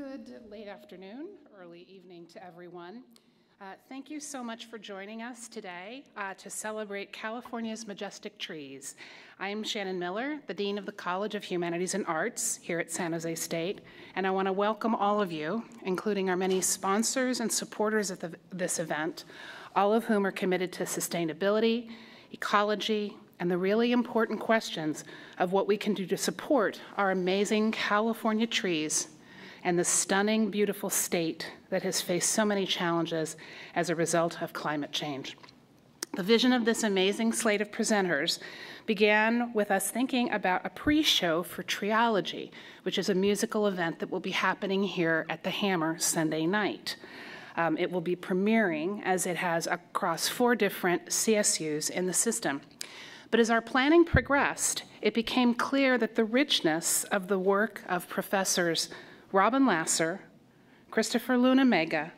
Good late afternoon, early evening to everyone. Thank you so much for joining us today to celebrate California's majestic trees. I'm Shannon Miller, the Dean of the College of Humanities and Arts here at San Jose State, and I want to welcome all of you, including our many sponsors and supporters of this event, all of whom are committed to sustainability, ecology, and the really important questions of what we can do to support our amazing California trees and the stunning, beautiful state that has faced so many challenges as a result of climate change. The vision of this amazing slate of presenters began with us thinking about a pre-show for Trilogy, which is a musical event that will be happening here at the Hammer Sunday night. It will be premiering, as it has, across 4 different CSUs in the system. But as our planning progressed, it became clear that the richness of the work of professors Robin Lasser, Christopher Luna-Mega,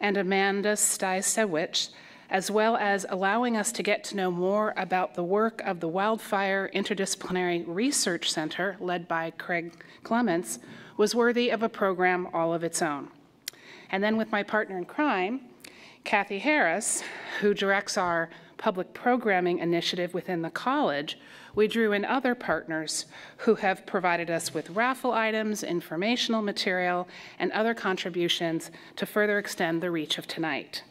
and Amanda Stasiewicz, as well as allowing us to get to know more about the work of the Wildfire Interdisciplinary Research Center, led by Craig Clements, was worthy of a program all of its own. And then with my partner in crime, Kathy Harris, who directs our public programming initiative within the college, we drew in other partners who have provided us with raffle items, informational material, and other contributions to further extend the reach of tonight.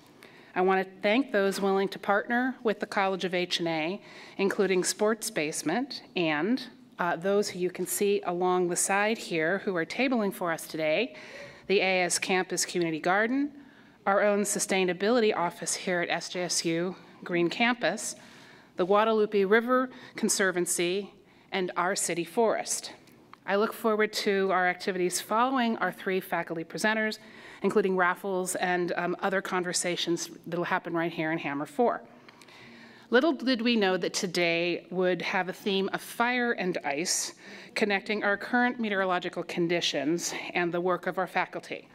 I want to thank those willing to partner with the College of H&A, including Sports Basement, and those who you can see along the side here who are tabling for us today, the AS Campus Community Garden, our own sustainability office here at SJSU, Green Campus, the Guadalupe River Conservancy, and our City Forest. I look forward to our activities following our 3 faculty presenters, including raffles and other conversations that will happen right here in Hammer 4. Little did we know that today would have a theme of fire and ice, connecting our current meteorological conditions and the work of our faculty.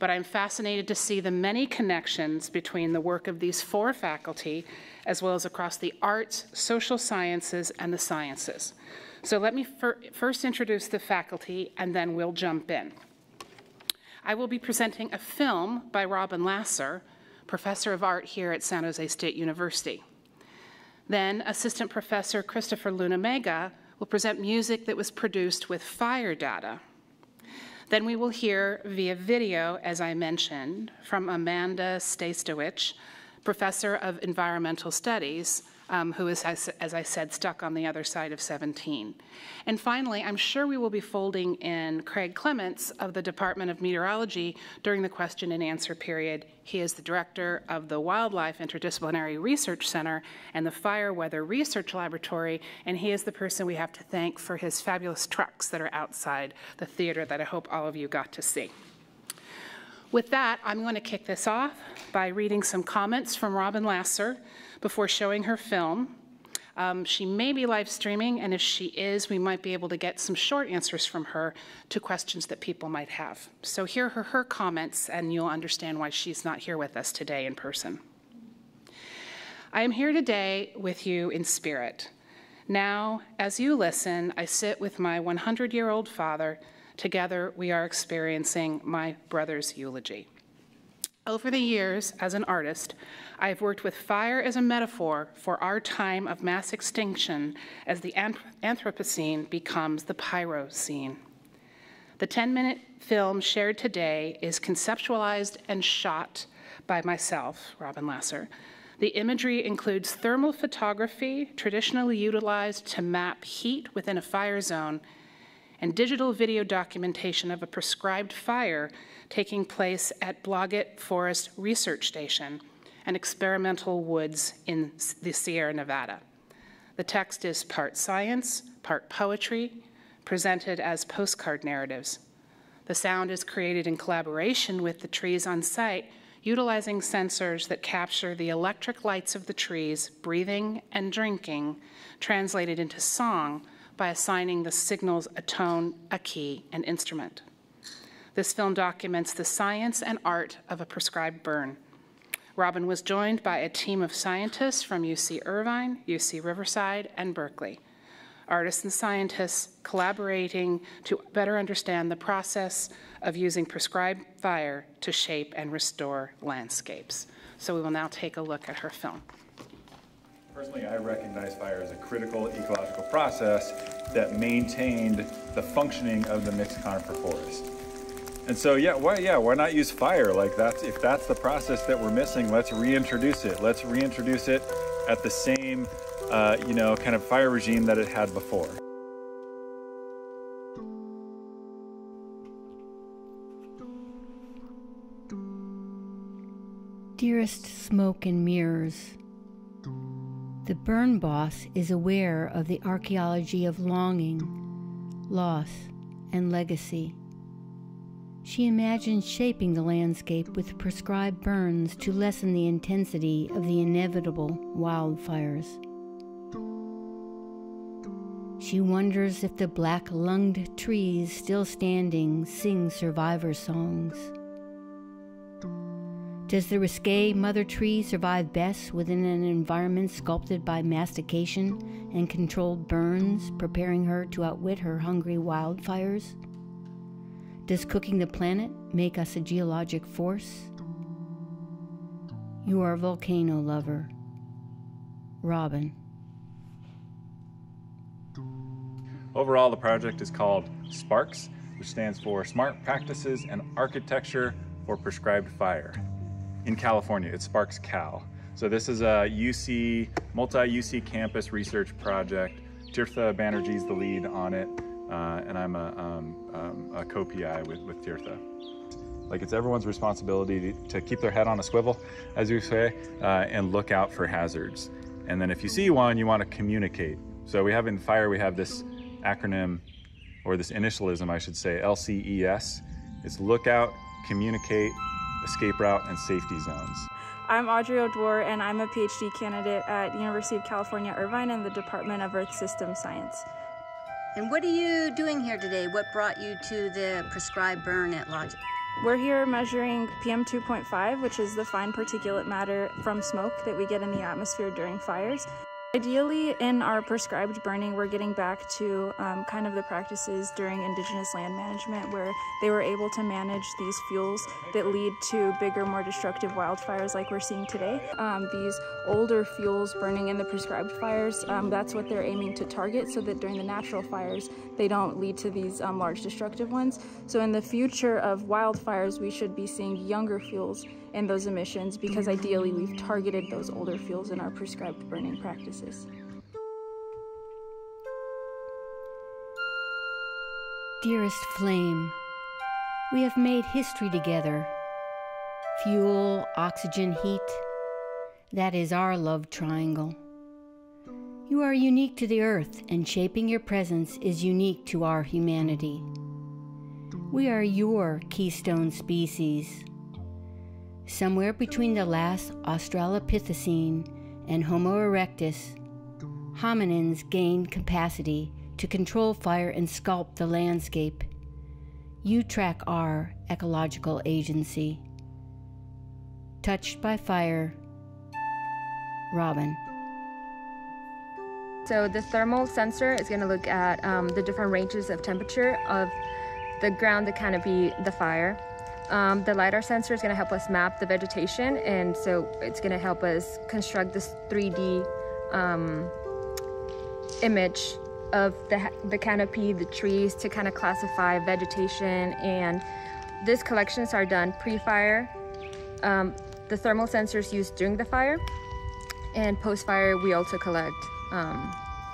But I'm fascinated to see the many connections between the work of these 4 faculty, as well as across the arts, social sciences, and the sciences. So let me first introduce the faculty, and then we'll jump in. I will be presenting a film by Robin Lasser, professor of art here at San Jose State University. Then assistant professor Christopher Luna-Mega will present music that was produced with fire data. Then we will hear via video, as I mentioned, from Amanda Stasiewicz, professor of environmental studies, who is, as I said, stuck on the other side of 17. And finally, I'm sure we will be folding in Craig Clements of the Department of Meteorology during the question and answer period. He is the director of the Wildlife Interdisciplinary Research Center and the Fire Weather Research Laboratory, and he is the person we have to thank for his fabulous trucks that are outside the theater that I hope all of you got to see. With that, I'm going to kick this off by reading some comments from Robin Lasser before showing her film. She may be live streaming, and if she is, we might be able to get some short answers from her to questions that people might have. So here are her comments, and you'll understand why she's not here with us today in person. I am here today with you in spirit. Now, as you listen, I sit with my 100-year-old father. Together, we are experiencing my brother's eulogy. Over the years, as an artist, I have worked with fire as a metaphor for our time of mass extinction as the Anthropocene becomes the Pyrocene. The 10-minute film shared today is conceptualized and shot by myself, Robin Lasser. The imagery includes thermal photography, traditionally utilized to map heat within a fire zone, and digital video documentation of a prescribed fire taking place at Blodget Forest Research Station, an experimental woods in the Sierra Nevada. The text is part science, part poetry, presented as postcard narratives. The sound is created in collaboration with the trees on site, utilizing sensors that capture the electric lights of the trees, breathing and drinking, translated into song, by assigning the signals a tone, a key, and instrument. This film documents the science and art of a prescribed burn. Robin was joined by a team of scientists from UC Irvine, UC Riverside, and Berkeley. artists and scientists collaborating to better understand the process of using prescribed fire to shape and restore landscapes. So we will now take a look at her film. Personally, I recognize fire as a critical ecological process that maintained the functioning of the mixed conifer forest. And so, why not use fire? Like, if that's the process that we're missing, let's reintroduce it. Let's reintroduce it at the same, kind of fire regime that it had before. Dearest smoke and mirrors, the burn boss is aware of the archaeology of longing, loss, and legacy. She imagines shaping the landscape with prescribed burns to lessen the intensity of the inevitable wildfires. She wonders if the black-lunged trees still standing sing survivor songs. Does the risque mother tree survive best within an environment sculpted by mastication and controlled burns, preparing her to outwit her hungry wildfires? Does cooking the planet make us a geologic force? You are a volcano lover, Robin. Overall, the project is called SPARCS, which stands for Smart Practices and Architecture for Prescribed Fire. In California, it's SPARCS Cal. So this is a UC, multi-UC campus research project. Tirtha Banerjee's the lead on it. And I'm a co-PI with Tirtha. Like, it's everyone's responsibility to keep their head on a swivel, as you say, and look out for hazards. And then if you see one, you want to communicate. So we have in fire, we have this acronym, or this initialism, I should say, LCES. It's look out, communicate, escape route, and safety zones. I'm Audrey O'Dwyer, and I'm a PhD candidate at the University of California, Irvine in the Department of Earth System Science. And what are you doing here today? What brought you to the prescribed burn at Blodget? We're here measuring PM 2.5, which is the fine particulate matter from smoke that we get in the atmosphere during fires. Ideally, in our prescribed burning, we're getting back to kind of the practices during indigenous land management, where they were able to manage these fuels that lead to bigger, more destructive wildfires like we're seeing today. These older fuels burning in the prescribed fires, that's what they're aiming to target, so that during the natural fires, they don't lead to these large destructive ones. So in the future of wildfires, we should be seeing younger fuels in those emissions, because ideally we've targeted those older fuels in our prescribed burning practices. Dearest flame, we have made history together. Fuel, oxygen, heat, that is our love triangle. You are unique to the earth, and shaping your presence is unique to our humanity. We are your keystone species. Somewhere between the last Australopithecine and Homo erectus, hominins gained capacity to control fire and sculpt the landscape. You track our ecological agency. Touched by fire, Robin. So the thermal sensor is going to look at the different ranges of temperature of the ground, the canopy, the fire. The LiDAR sensor is going to help us map the vegetation, and so it's going to help us construct this 3D image of the canopy, the trees, to kind of classify vegetation. And these collections are done pre-fire. The thermal sensor is used during the fire, and post-fire we also collect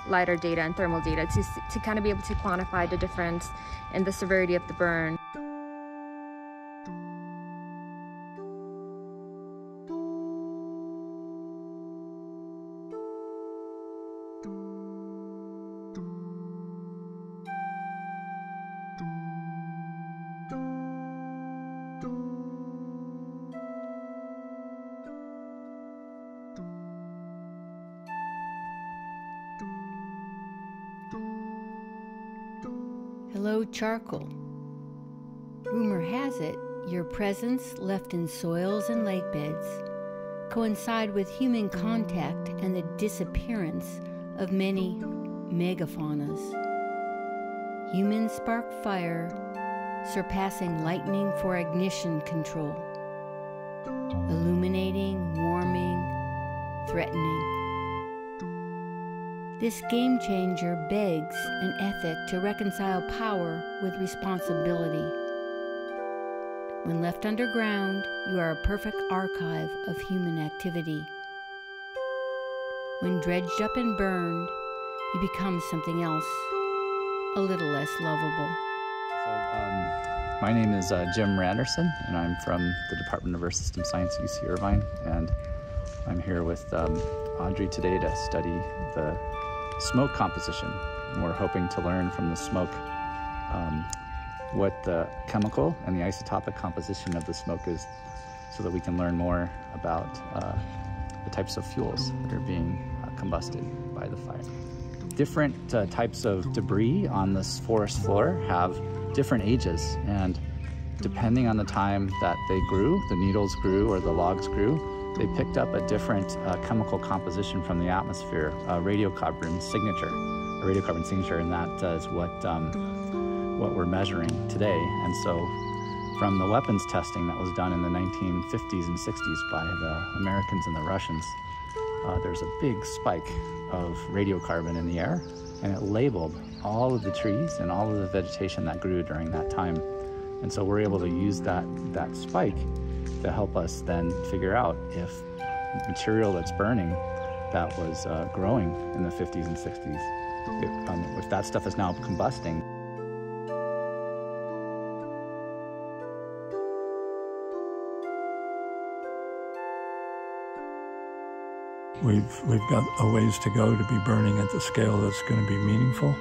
LiDAR data and thermal data to kind of be able to quantify the difference and the severity of the burn. Hello, charcoal. Rumor has it, your presence left in soils and lake beds coincide with human contact and the disappearance of many megafaunas. Human spark fire surpassing lightning for ignition control. Illuminating, warming, threatening. This game changer begs an ethic to reconcile power with responsibility. When left underground, you are a perfect archive of human activity. When dredged up and burned, you become something else, a little less lovable. So, my name is Jim Randerson, and I'm from the Department of Earth System Science at UC Irvine, and I'm here with Audrey today to study the smoke composition. And we're hoping to learn from the smoke what the chemical and the isotopic composition of the smoke is, so that we can learn more about the types of fuels that are being combusted by the fire. Different types of debris on this forest floor have different ages, and depending on the time that they grew, the needles grew or the logs grew, they picked up a different chemical composition from the atmosphere, a radiocarbon signature, and that is what we're measuring today. And so from the weapons testing that was done in the 1950s and 60s by the Americans and the Russians, there's a big spike of radiocarbon in the air, and it labeled all of the trees and all of the vegetation that grew during that time. And so we're able to use that spike to help us then figure out if material that's burning that was growing in the 50s and 60s, if that stuff is now combusting. We've got a ways to go to be burning at the scale that's going to be meaningful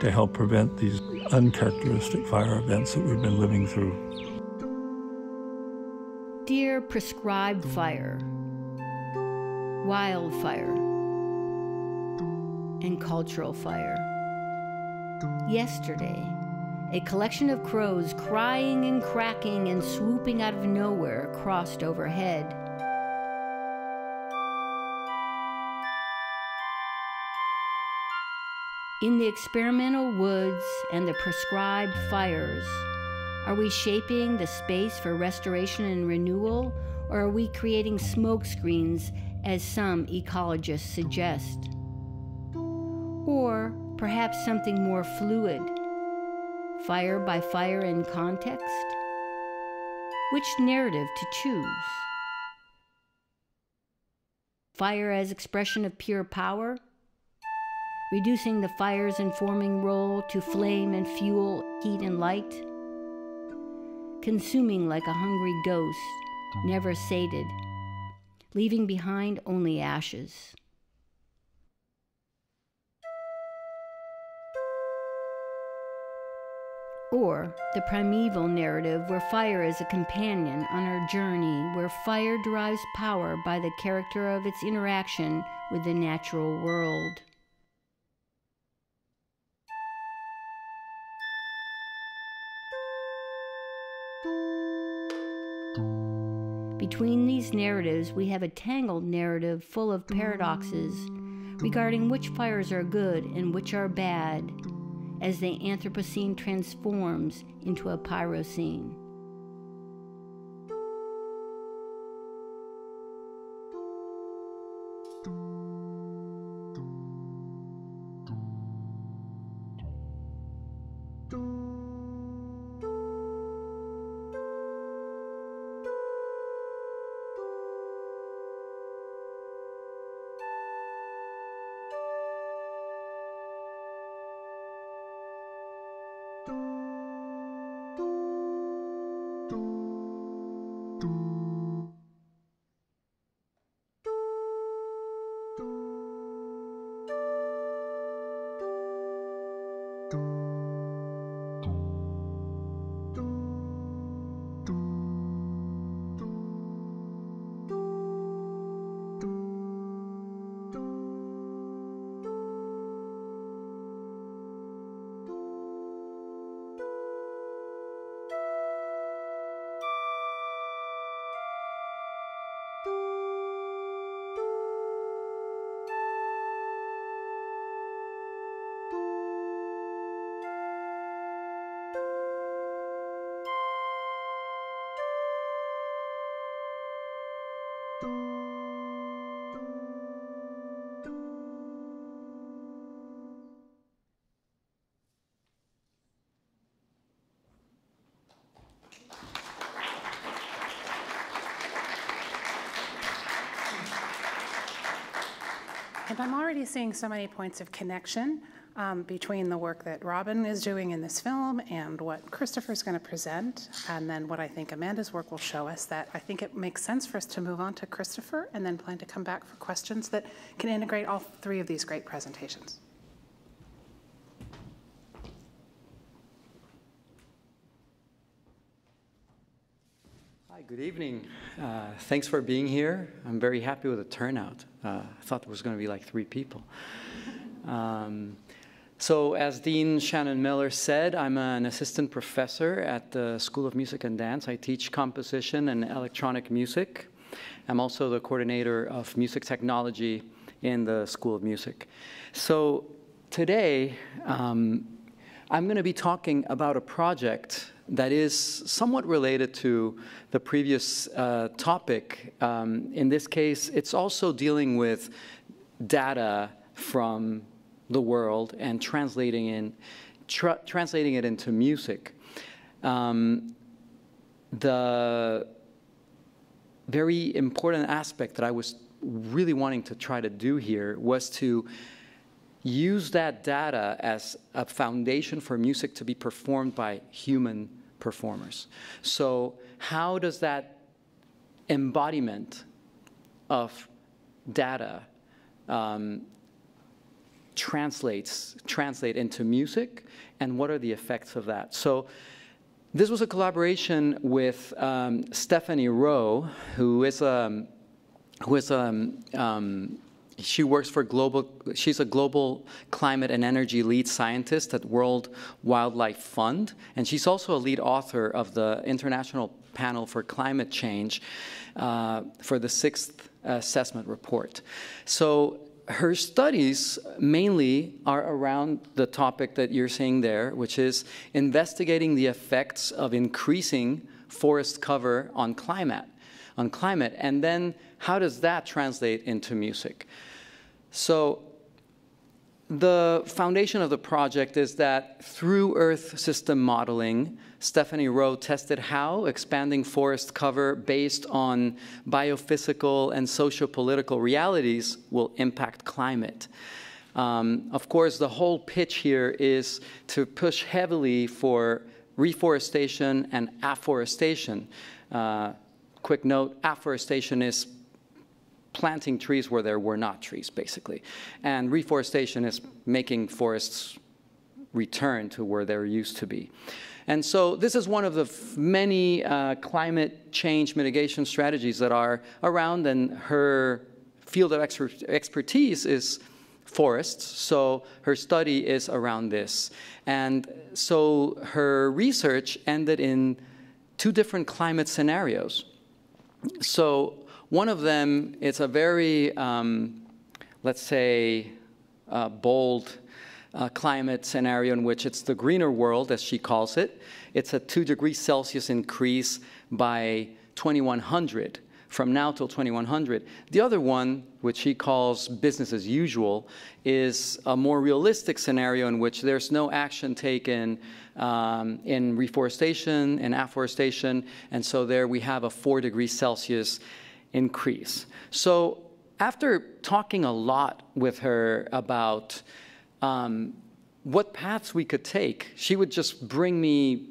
to help prevent these uncharacteristic fire events that we've been living through. Dear prescribed fire, wildfire, and cultural fire. Yesterday, a collection of crows crying and cracking and swooping out of nowhere crossed overhead. In the experimental woods and the prescribed fires, are we shaping the space for restoration and renewal, or are we creating smoke screens, as some ecologists suggest? Or perhaps something more fluid, fire by fire in context? Which narrative to choose? Fire as expression of pure power? Reducing the fire's informing role to flame and fuel, heat and light. Consuming like a hungry ghost, never sated, leaving behind only ashes. Or the primeval narrative where fire is a companion on our journey, where fire derives power by the character of its interaction with the natural world. Between these narratives, we have a tangled narrative full of paradoxes regarding which fires are good and which are bad, as the Anthropocene transforms into a Pyrocene. And I'm already seeing so many points of connection between the work that Robin is doing in this film and what Christopher's going to present, and then what I think Amanda's work will show us, that I think it makes sense for us to move on to Christopher and then plan to come back for questions that can integrate all three of these great presentations. Hi, good evening. Thanks for being here. I'm very happy with the turnout. I thought there was going to be like 3 people. So as Dean Shannon Miller said, I'm an assistant professor at the School of Music and Dance. I teach composition and electronic music. I'm also the coordinator of music technology in the School of Music. So today, I'm going to be talking about a project that is somewhat related to the previous topic. In this case, it's also dealing with data from the world and translating it into music. The very important aspect that I was really wanting to try to do here was to use that data as a foundation for music to be performed by human performers. So how does that embodiment of data translate into music, and what are the effects of that? So this was a collaboration with Stephanie Rowe, she's a global climate and energy lead scientist at World Wildlife Fund, and she's also a lead author of the International Panel for Climate Change for the 6th assessment report. So her studies mainly are around the topic that you're seeing there, which is investigating the effects of increasing forest cover on climate, and then how does that translate into music? So the foundation of the project is that through Earth system modeling, Stephanie Rowe tested how expanding forest cover based on biophysical and sociopolitical realities will impact climate. Of course, the whole pitch here is to push heavily for reforestation and afforestation. Quick note, afforestation is planting trees where there were not trees, basically. And reforestation is making forests return to where they used to be. And so this is one of the many climate change mitigation strategies that are around, and her field of expertise is forests, so her study is around this. And so her research ended in 2 different climate scenarios. So one of them, it's a very, let's say, bold climate scenario in which it's the greener world, as she calls it. It's a 2°C increase by 2100, from now till 2100. The other one, which she calls business as usual, is a more realistic scenario in which there's no action taken in reforestation and afforestation, and so there we have a 4°C increase. So after talking a lot with her about what paths we could take, she would just bring me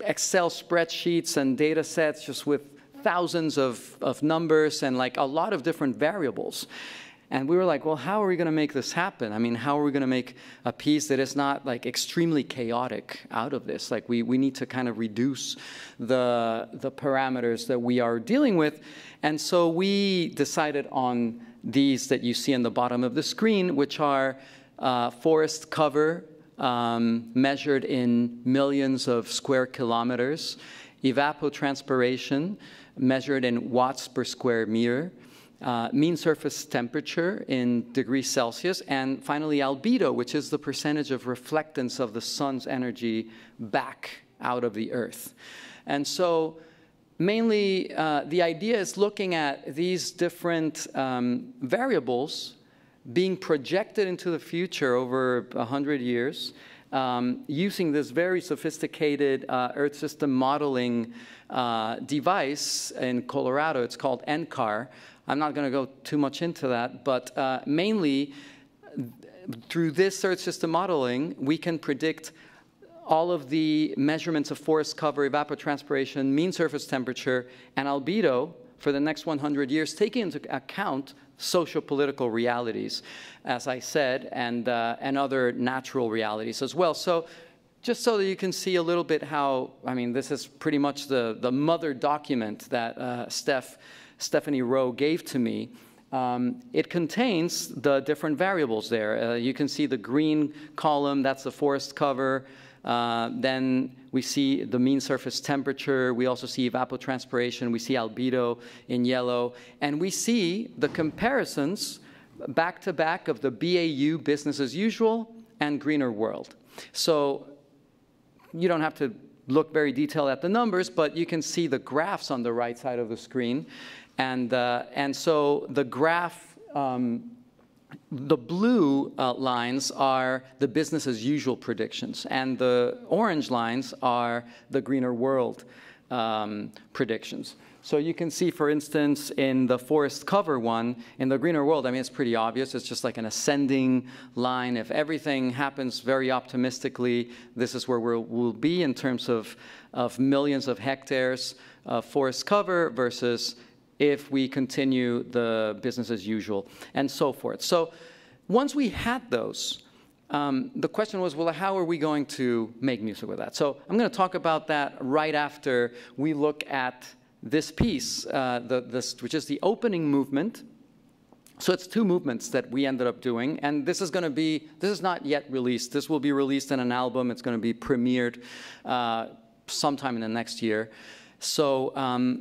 Excel spreadsheets and data sets just with thousands of numbers and like a lot of different variables. And we were like, well, how are we going to make this happen? I mean, how are we going to make a piece that is not like extremely chaotic out of this? Like we need to kind of reduce the parameters that we are dealing with. And so we decided on these that you see in the bottom of the screen, which are forest cover measured in millions of square kilometers, evapotranspiration measured in watts per square meter, mean surface temperature in °C, and finally albedo, which is the percentage of reflectance of the sun's energy back out of the earth. And so mainly the idea is looking at these different variables being projected into the future over 100 years using this very sophisticated Earth system modeling device in Colorado. It's called NCAR. I'm not going to go too much into that, but mainly through this Earth system modeling, we can predict all of the measurements of forest cover, evapotranspiration, mean surface temperature, and albedo for the next 100 years, taking into account socio-political realities, as I said, and other natural realities as well. So just so that you can see a little bit how, I mean, this is pretty much the mother document that Stephanie Rowe gave to me. It contains the different variables there. You can see the green column, that's the forest cover. Then we see the mean surface temperature. We also see evapotranspiration. We see albedo in yellow. And we see the comparisons back to back of the BAU, business as usual, and greener world. So you don't have to look very detailed at the numbers, but you can see the graphs on the right side of the screen. And so the graph, the blue lines are the business as usual predictions, and the orange lines are the greener world predictions. So you can see, for instance, in the forest cover one, in the greener world, I mean, it's pretty obvious. It's just like an ascending line. If everything happens very optimistically, this is where we'll be in terms of millions of hectares of forest cover versus if we continue the business as usual, and so forth. So once we had those, the question was, well, how are we going to make music with that? So I'm going to talk about that right after we look at this piece, which is the opening movement. So it's two movements that we ended up doing, and this is going to be, this is not yet released. This will be released in an album. It's going to be premiered sometime in the next year. So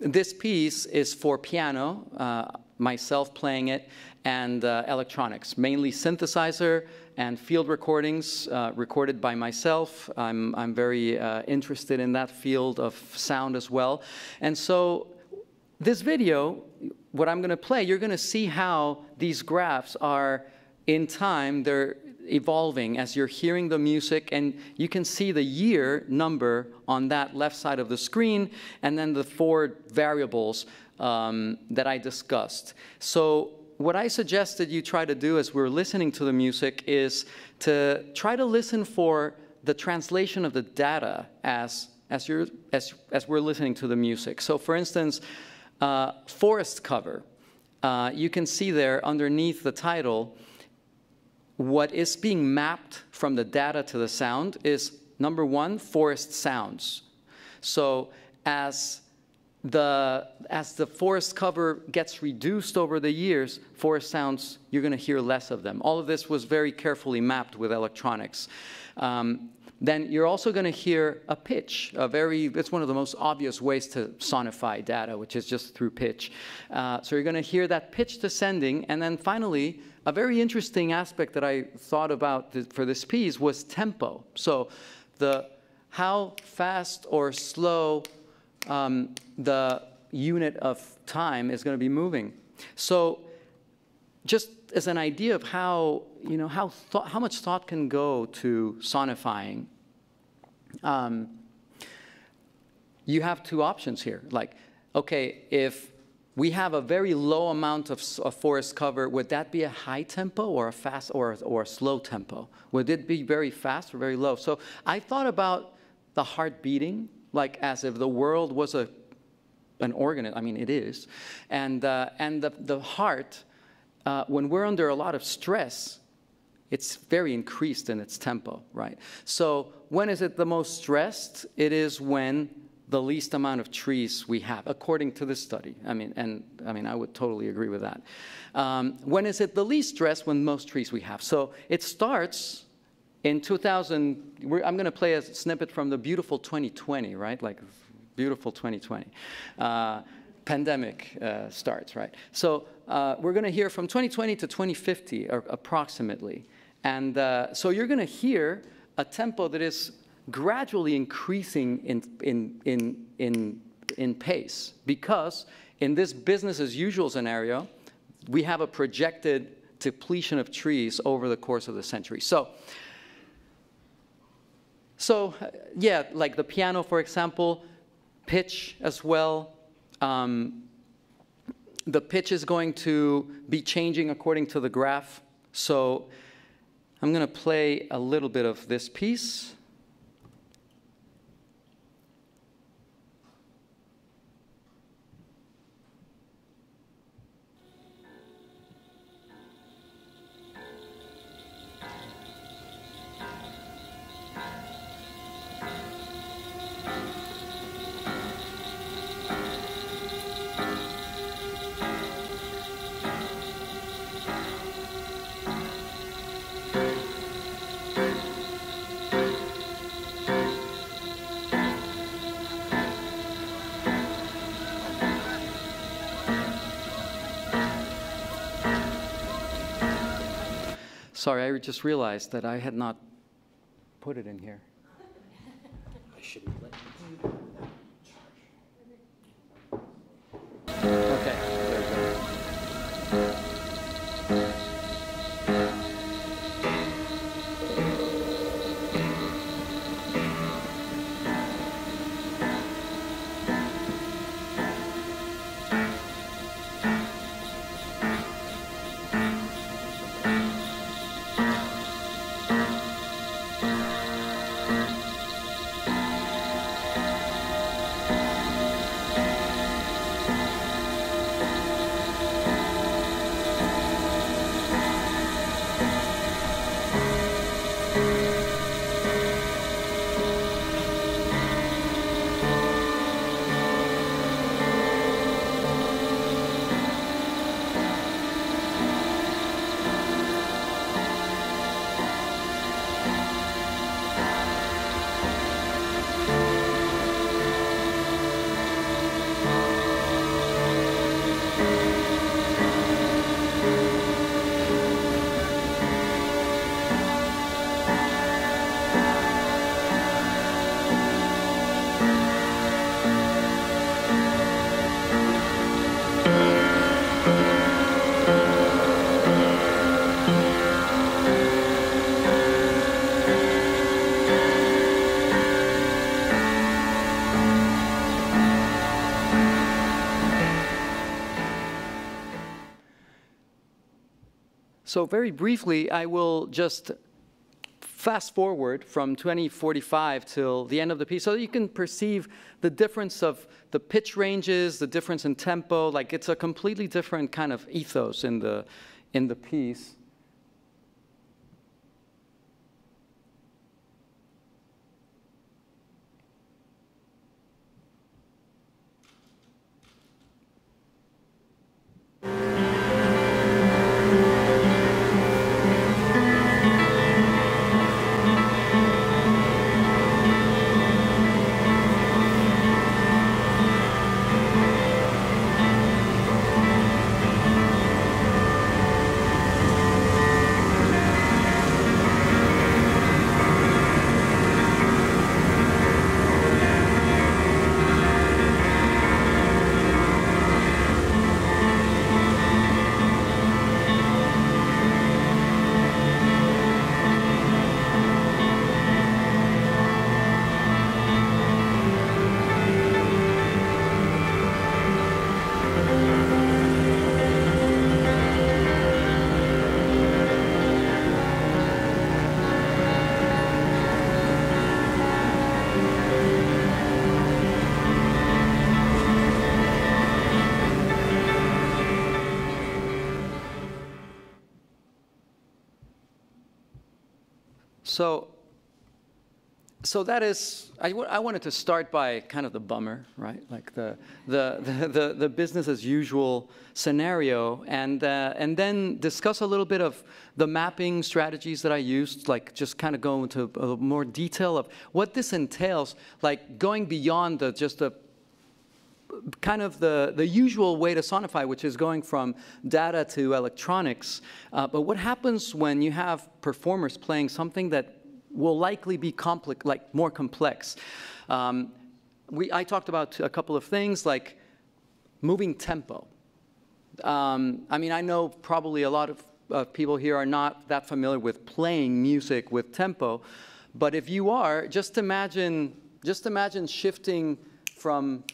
this piece is for piano, myself playing it, and electronics, mainly synthesizer and field recordings recorded by myself. I'm very interested in that field of sound as well. And so this video, what I'm going to play, you're going to see how these graphs are in time. They're evolving as you're hearing the music, and you can see the year number on that left side of the screen, and then the four variables that I discussed. So what I suggested you try to do as we're listening to the music is to try to listen for the translation of the data as we're listening to the music. So for instance, forest cover. You can see there underneath the title, what is being mapped from the data to the sound is, number one, forest sounds. So as the forest cover gets reduced over the years, forest sounds, you're going to hear less of them. All of this was very carefully mapped with electronics. Then you're also going to hear a pitch, it's one of the most obvious ways to sonify data, which is just through pitch. So you're going to hear that pitch descending. And then finally, a very interesting aspect that I thought about for this piece was tempo. So how fast or slow the unit of time is going to be moving. So just as an idea of how, you know, how much thought can go to sonifying. You have two options here. Like, okay, if we have a very low amount of forest cover, would that be a high tempo or a fast or a slow tempo? Would it be very fast or very low? So I thought about the heart beating, like as if the world was an organism. I mean, it is, and the heart. When we're under a lot of stress, it's very increased in its tempo, right? So when is it the most stressed? It is when the least amount of trees we have, according to this study. I mean, I would totally agree with that. When is it the least stressed? When most trees we have. So it starts in 2000. I'm going to play a snippet from the beautiful 2020, right? Like beautiful 2020. Pandemic starts, right? So we're going to hear from 2020 to 2050, or approximately. And so you're going to hear a tempo that is gradually increasing in in pace, because in this business as usual scenario, we have a projected depletion of trees over the course of the century. So yeah, like the piano, for example, pitch as well. The pitch is going to be changing according to the graph. So I'm going to play a little bit of this piece. Sorry, I just realized that I had not put it in here. I shouldn't let you. Okay, there So very briefly, I will just fast forward from 2045 till the end of the piece so that you can perceive the difference of the pitch ranges, the difference in tempo. Like, it's a completely different kind of ethos in the piece. So that is, I wanted to start by kind of the bummer, right? Like the business as usual scenario, and then discuss a little bit of the mapping strategies that I used, like just kind of go into a more detail of what this entails, like going beyond the, just the kind of the usual way to sonify, which is going from data to electronics. But what happens when you have performers playing something that will likely be more complex? I talked about a couple of things like moving tempo. I mean, I know probably a lot of people here are not that familiar with playing music with tempo, but if you are, just imagine shifting from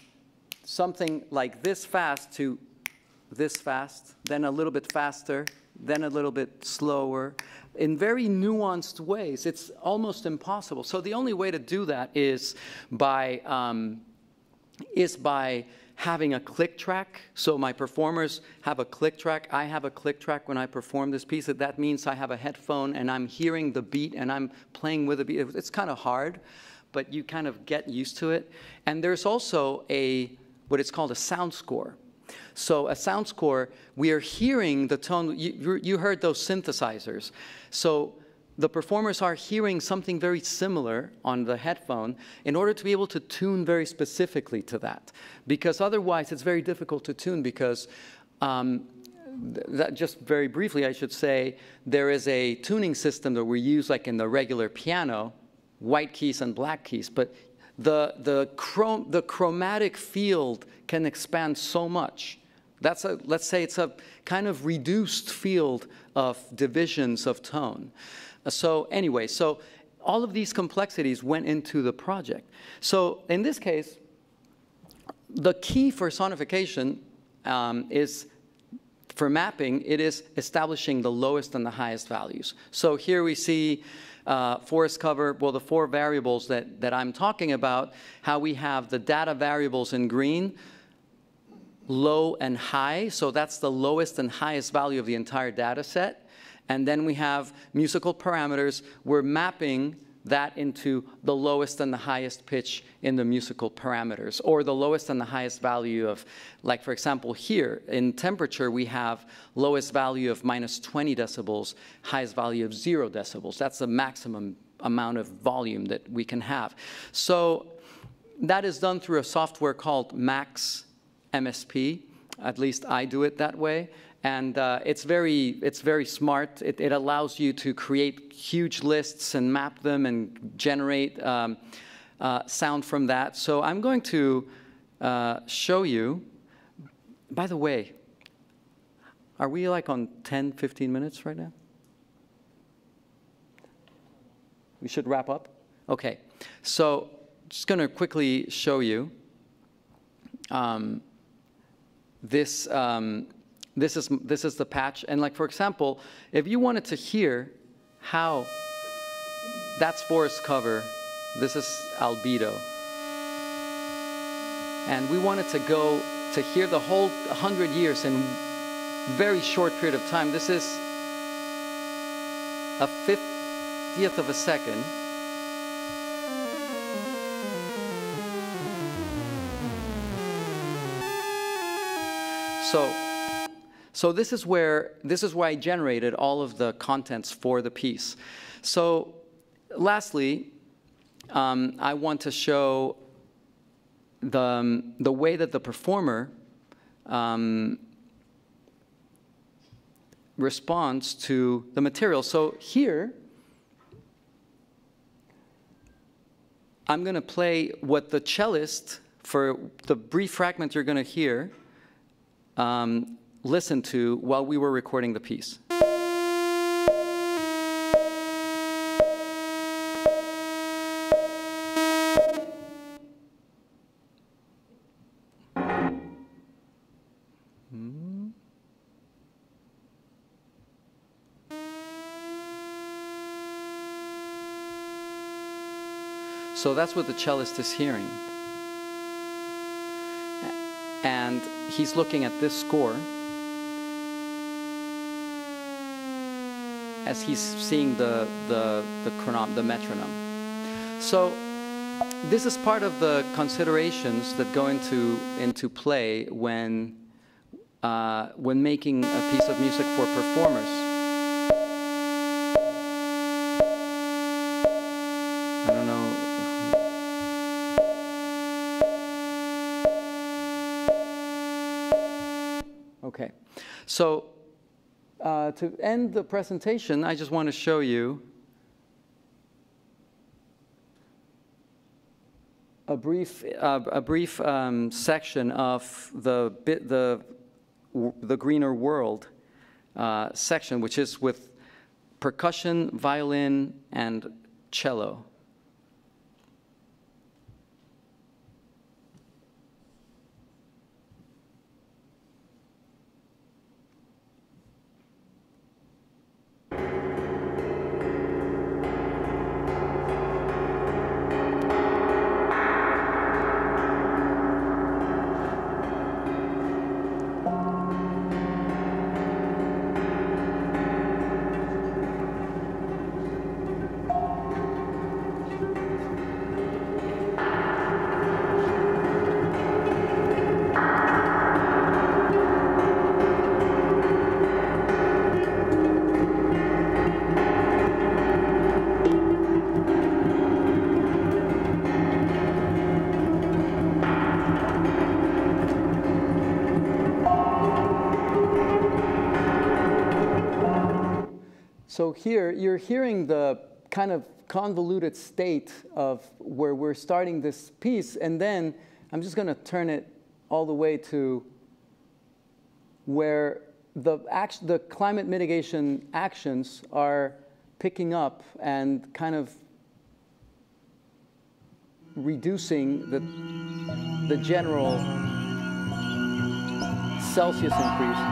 something like this fast to this fast, then a little bit faster, then a little bit slower, in very nuanced ways. It's almost impossible. So the only way to do that is by having a click track. So my performers have a click track. I have a click track when I perform this piece. That means I have a headphone and I'm hearing the beat and I'm playing with the beat. It's kind of hard, but you kind of get used to it. And there's also what it's called a sound score. So a sound score, we are hearing the tone. You heard those synthesizers. So the performers are hearing something very similar on the headphone in order to be able to tune very specifically to that. Because otherwise, it's very difficult to tune because, just very briefly, I should say, there is a tuning system that we use like in the regular piano, white keys and black keys. But the chromatic field can expand so much. That's a, let's say it's a kind of reduced field of divisions of tone. So anyway, so all of these complexities went into the project. So in this case, the key for sonification is, for mapping, it is establishing the lowest and the highest values. So here we see forest cover, well, the four variables that I'm talking about, how we have the data variables in green, low and high, so that's the lowest and highest value of the entire data set. And then we have musical parameters. We're mapping that into the lowest and the highest pitch in the musical parameters, or the lowest and the highest value of, like for example here, in temperature we have lowest value of -20 decibels, highest value of 0 decibels. That's the maximum amount of volume that we can have. So that is done through a software called Max MSP, at least I do it that way. And it's very smart. It allows you to create huge lists and map them and generate sound from that. So I'm going to show you. By the way, are we like on 10, 15 minutes right now? We should wrap up? Okay, so just gonna quickly show you this. This is the patch, and like for example, if you wanted to hear how that's forest cover, this is albedo, and we wanted to go to hear the whole 100 years in very short period of time. This is a 50th of a second. So this is where I generated all of the contents for the piece. So lastly, I want to show the way that the performer responds to the material. So here, I'm going to play what the cellist, for the brief fragment you're going to hear, listen to while we were recording the piece. So that's what the cellist is hearing. And he's looking at this score as he's seeing the metronome. So this is part of the considerations that go into play when making a piece of music for performers. I don't know. Okay, so to end the presentation, I just want to show you A brief section of the Greener World section, which is with percussion, violin, and cello. So here, you're hearing the kind of convoluted state of where we're starting this piece, and then I'm just going to turn it all the way to where the climate mitigation actions are picking up and kind of reducing the general Celsius increase.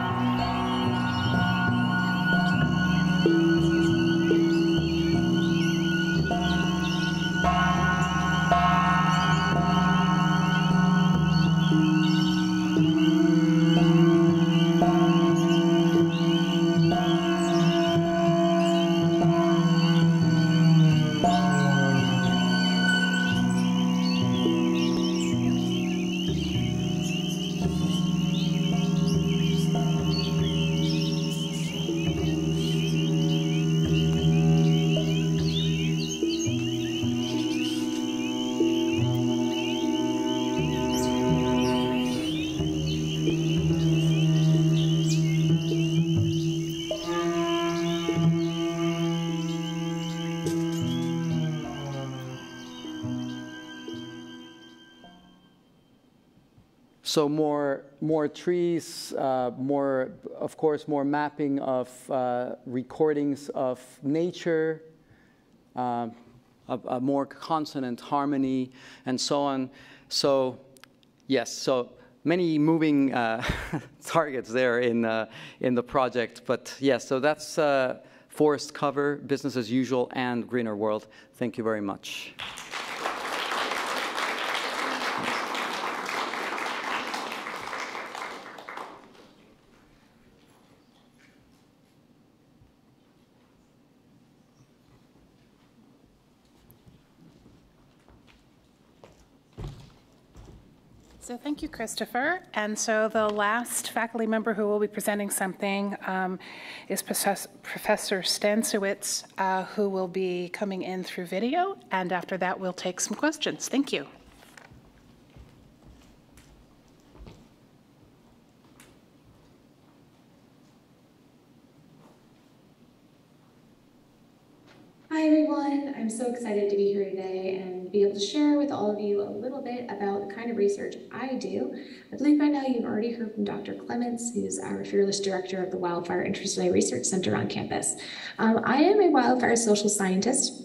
So more trees, more, of course, more mapping of recordings of nature, a more consonant harmony, and so on. So, yes, so many moving targets there in the project. But yes, so that's forest cover, business as usual, and Greener World. Thank you very much. So thank you, Christopher. And so the last faculty member who will be presenting something is Professor Stasiewicz, who will be coming in through video. And after that, we'll take some questions. Thank you. Hi, everyone. I'm so excited to be here today and be able to share with all of you a little bit about the kind of research I do. I believe by now you've already heard from Dr. Clements, who's our fearless director of the Wildfire Interdisciplinary Research Center on campus. I am a wildfire social scientist.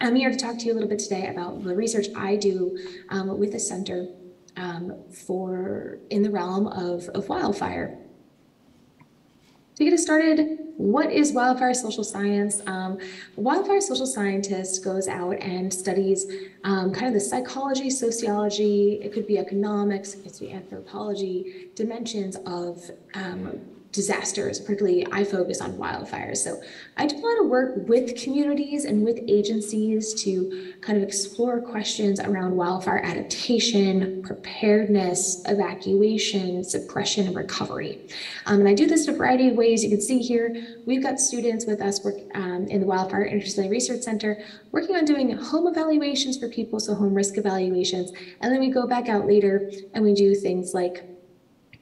I'm here to talk to you a little bit today about the research I do with the center in the realm of wildfire. To get us started, what is wildfire social science? Wildfire social scientist goes out and studies kind of the psychology, sociology, it could be economics, it could be anthropology, dimensions of disasters. Particularly, I focus on wildfires. So I do a lot of work with communities and with agencies to kind of explore questions around wildfire adaptation, preparedness, evacuation, suppression, and recovery. And I do this in a variety of ways. You can see here, we've got students with us in the Wildfire Interdisciplinary Research Center working on doing home evaluations for people, so home risk evaluations. And then we go back out later and we do things like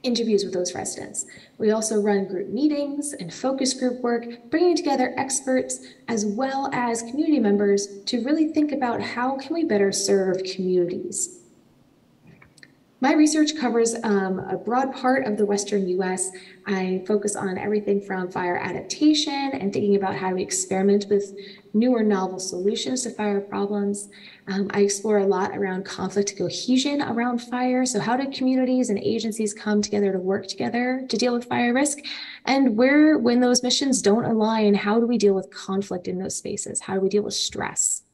interviews with those residents. We also run group meetings and focus group work, bringing together experts as well as community members to really think about how can we better serve communities. My research covers a broad part of the Western US. I focus on everything from fire adaptation and thinking about how we experiment with new or novel solutions to fire problems. I explore a lot around conflict cohesion around fire. So how do communities and agencies come together to work together to deal with fire risk? And where, when those missions don't align, how do we deal with conflict in those spaces? How do we deal with stress?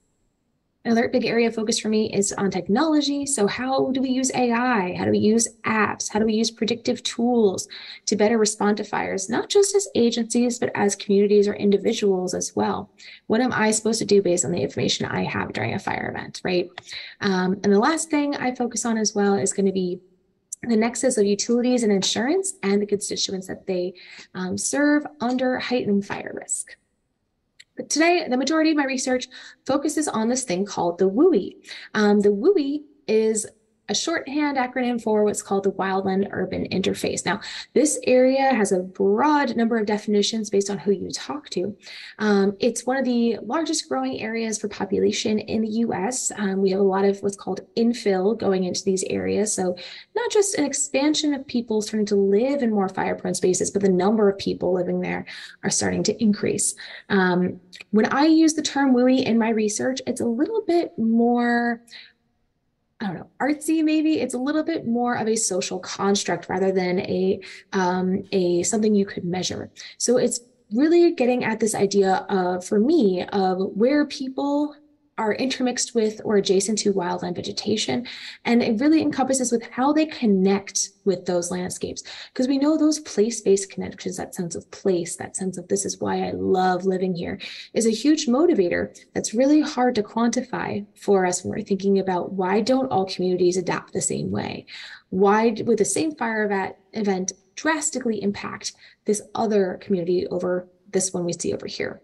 Another big area of focus for me is on technology. So how do we use AI? How do we use apps? How do we use predictive tools to better respond to fires, not just as agencies, but as communities or individuals as well? What am I supposed to do based on the information I have during a fire event, right? And the last thing I focus on as well is going to be the nexus of utilities and insurance and the constituents that they serve under heightened fire risk. But today, the majority of my research focuses on this thing called the WUI. The WUI is a shorthand acronym for what's called the Wildland-Urban Interface. Now, this area has a broad number of definitions based on who you talk to. It's one of the largest growing areas for population in the US. We have a lot of what's called infill going into these areas. So not just an expansion of people starting to live in more fire-prone spaces, but the number of people living there are starting to increase. When I use the term WUI in my research, it's a little bit more, I don't know, artsy maybe. It's a little bit more of a social construct rather than a something you could measure. So it's really getting at this idea of, for me, of where people are intermixed with or adjacent to wildland vegetation. And it really encompasses with how they connect with those landscapes. Because we know those place-based connections, that sense of place, that sense of this is why I love living here, is a huge motivator that's really hard to quantify for us when we're thinking about why don't all communities adapt the same way? Why would the same fire event drastically impact this other community over this one we see over here?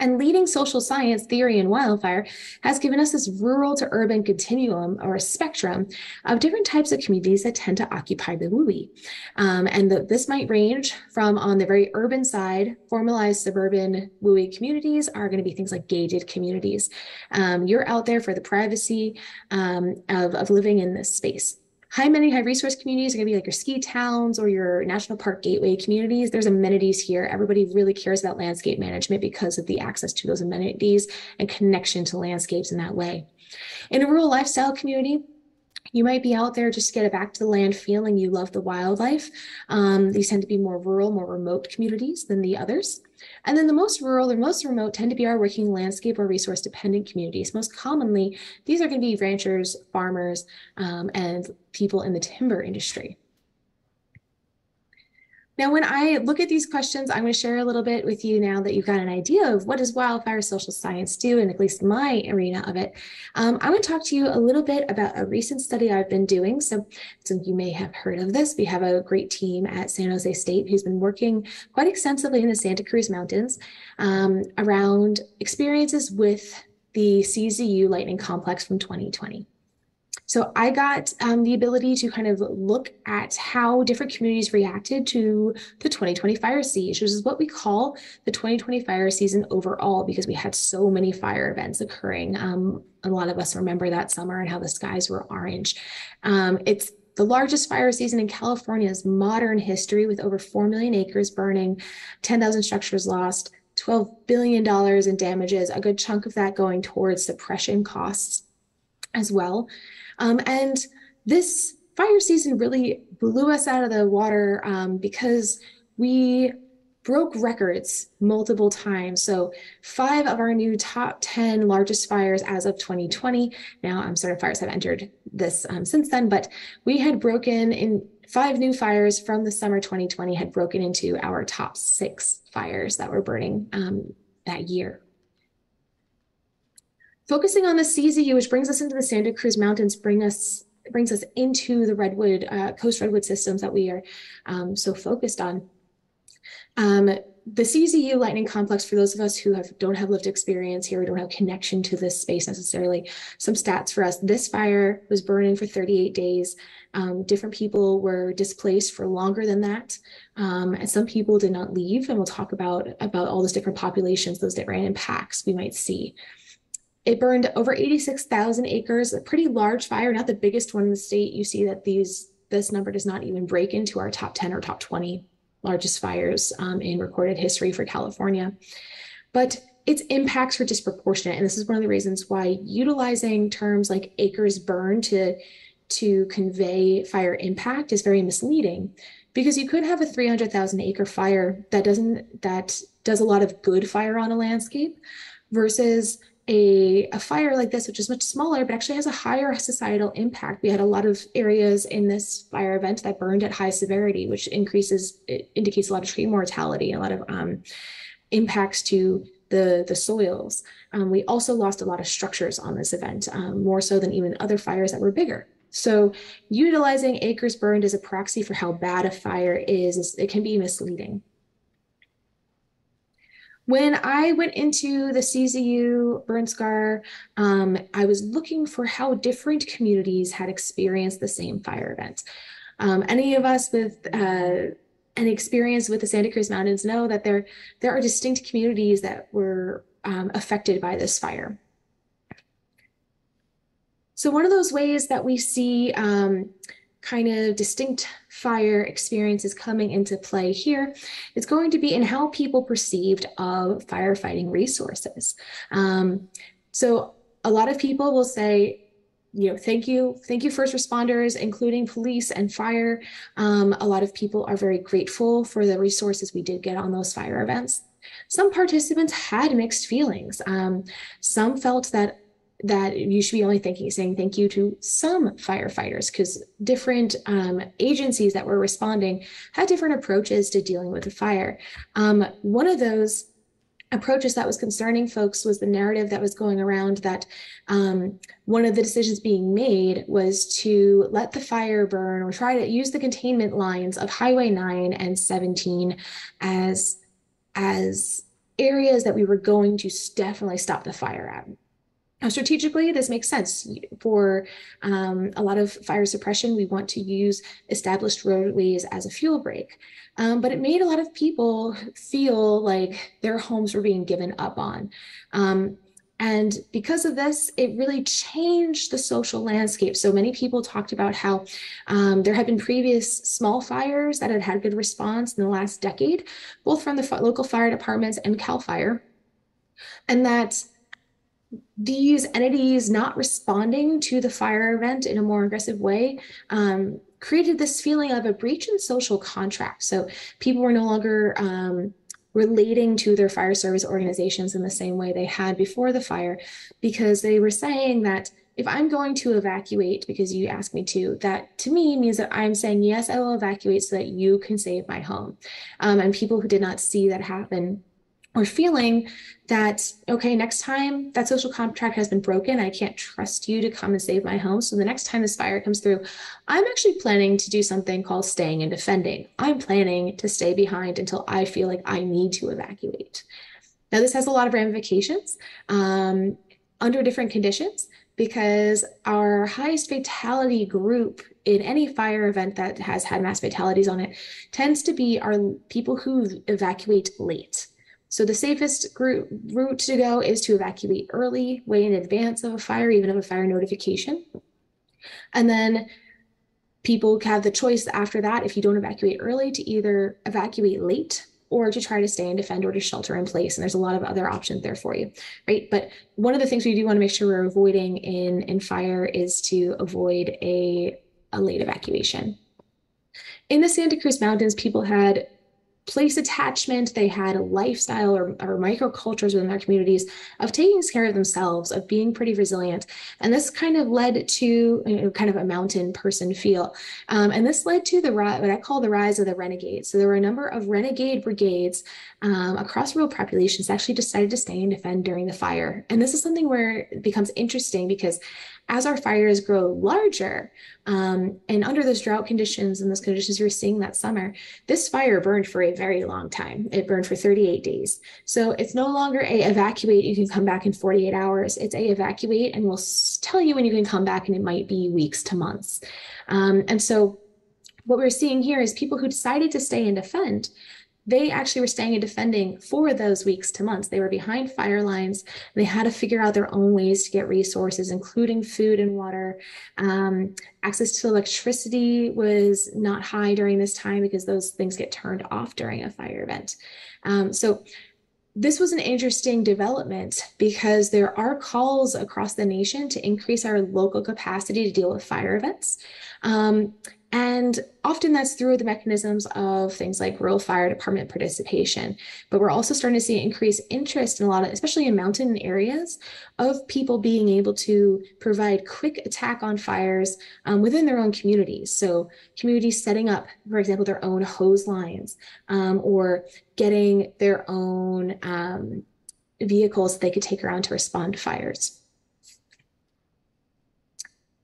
And leading social science theory in wildfire has given us this rural to urban continuum or a spectrum of different types of communities that tend to occupy the WUI. This might range from, on the very urban side, formalized suburban WUI communities are going to be things like gated communities. You're out there for the privacy of living in this space. High resource communities are going to be like your ski towns or your national park gateway communities. There's amenities here. Everybody really cares about landscape management because of the access to those amenities and connection to landscapes in that way. In a rural lifestyle community, you might be out there just to get it back to the land feeling you love the wildlife. These tend to be more rural, more remote communities than the others. And then the most rural or most remote tend to be our working landscape or resource dependent communities. Most commonly, these are going to be ranchers, farmers, and people in the timber industry. Now, when I look at these questions, I'm going to share a little bit with you now that you've got an idea of what does wildfire social science do, and at least my arena of it. I'm going to talk to you a little bit about a recent study I've been doing. So some of you may have heard of this. We have a great team at San Jose State who's been working quite extensively in the Santa Cruz Mountains around experiences with the CZU Lightning Complex from 2020. So I got the ability to kind of look at how different communities reacted to the 2020 fire siege, which is what we call the 2020 fire season overall, because we had so many fire events occurring. A lot of us remember that summer and how the skies were orange. It's the largest fire season in California's modern history, with over 4 million acres burning, 10,000 structures lost, $12 billion in damages, a good chunk of that going towards suppression costs as well. And this fire season really blew us out of the water because we broke records multiple times. So 5 of our new top 10 largest fires as of 2020. Now, certain fires have entered this since then, but we had broken in 5 new fires from the summer 2020 had broken into our top 6 fires that were burning that year. Focusing on the CZU, which brings us into the Santa Cruz Mountains, brings us into the Redwood, Coast Redwood systems that we are so focused on. The CZU Lightning Complex, for those of us who don't have lived experience here, we don't have connection to this space necessarily, some stats for us. This fire was burning for 38 days. Different people were displaced for longer than that. And some people did not leave, and we'll talk about all those different populations, those different impacts we might see. It burned over 86,000 acres, a pretty large fire, not the biggest one in the state. You see that this number does not even break into our top 10 or top 20 largest fires in recorded history for California. But its impacts were disproportionate. And this is one of the reasons why utilizing terms like acres burned to convey fire impact is very misleading, because you could have a 300,000 acre fire that does a lot of good fire on a landscape versus a fire like this, which is much smaller, but actually has a higher societal impact. We had a lot of areas in this fire event that burned at high severity, which indicates a lot of tree mortality, a lot of impacts to the soils. We also lost a lot of structures on this event, more so than even other fires that were bigger. So utilizing acres burned as a proxy for how bad a fire is, it can be misleading. When I went into the CZU burn scar, I was looking for how different communities had experienced the same fire event. Any of us with an experience with the Santa Cruz Mountains know that there are distinct communities that were affected by this fire. So one of those ways that we see kind of distinct fire experiences coming into play here is going to be in how people perceived of firefighting resources. So a lot of people will say, you know, thank you first responders, including police and fire. A lot of people are very grateful for the resources we did get on those fire events. Some participants had mixed feelings. Some felt that you should be only saying thank you to some firefighters, because different agencies that were responding had different approaches to dealing with the fire. One of those approaches that was concerning folks was the narrative that was going around that one of the decisions being made was to let the fire burn or try to use the containment lines of Highway 9 and 17 as areas that we were going to definitely stop the fire at. Now, strategically, this makes sense. For a lot of fire suppression, we want to use established roadways as a fuel break. But it made a lot of people feel like their homes were being given up on. And because of this, it really changed the social landscape. So many people talked about how there had been previous small fires that had had good response in the last decade, both from the local fire departments and CAL FIRE, and that these entities not responding to the fire event in a more aggressive way created this feeling of a breach in social contract. So people were no longer relating to their fire service organizations in the same way they had before the fire, because they were saying that if I'm going to evacuate because you asked me to, that to me means that I'm saying, yes, I will evacuate so that you can save my home. And people who did not see that happen or feeling that, okay, next time that social contract has been broken, I can't trust you to come and save my home. So the next time this fire comes through, I'm actually planning to do something called staying and defending. I'm planning to stay behind until I feel like I need to evacuate. Now, this has a lot of ramifications under different conditions, because our highest fatality group in any fire event that has had mass fatalities on it tends to be our people who evacuate late. So the safest route to go is to evacuate early, way in advance of a fire, even of a fire notification. And then people have the choice after that, if you don't evacuate early, to either evacuate late or to try to stay and defend or to shelter in place. And there's a lot of other options there for you, right? But one of the things we do want to make sure we're avoiding in fire is to avoid a late evacuation. In the Santa Cruz Mountains, people had place attachment, they had a lifestyle or microcultures within their communities of taking care of themselves, of being pretty resilient. And this kind of led to, you know, kind of a mountain person feel. And this led to what I call the rise of the renegades. So there were a number of renegade brigades across rural populations that actually decided to stay and defend during the fire. And this is something where it becomes interesting, because as our fires grow larger, and under those drought conditions and those conditions you're seeing that summer, this fire burned for a very long time. It burned for 38 days. So it's no longer a evacuate, you can come back in 48 hours. It's a evacuate, and we'll tell you when you can come back, and it might be weeks to months. And so what we're seeing here is people who decided to stay and defend they actually were staying and defending for those weeks to months. They were behind fire lines. They had to figure out their own ways to get resources, including food and water. Access to electricity was not high during this time because those things get turned off during a fire event. So this was an interesting development because there are calls across the nation to increase our local capacity to deal with fire events. And often that's through the mechanisms of things like rural fire department participation. But we're also starting to see increased interest in a lot of, especially in mountain areas, of people being able to provide quick attack on fires within their own communities. So communities setting up, for example, their own hose lines or getting their own vehicles that they could take around to respond to fires.